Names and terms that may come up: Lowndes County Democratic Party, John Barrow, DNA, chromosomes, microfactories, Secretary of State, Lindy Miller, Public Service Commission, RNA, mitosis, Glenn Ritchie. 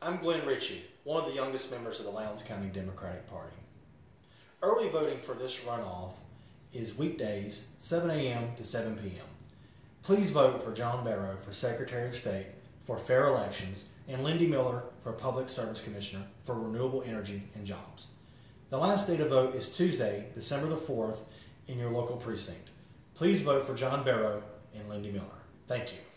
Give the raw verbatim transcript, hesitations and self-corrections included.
I'm Glenn Ritchie, one of the youngest members of the Lowndes County Democratic Party. Early voting for this runoff is weekdays, seven A M to seven P M Please vote for John Barrow for Secretary of State for fair elections and Lindy Miller for Public Service Commissioner for renewable energy and jobs. The last day to vote is Tuesday, December the fourth, in your local precinct. Please vote for John Barrow and Lindy Miller. Thank you.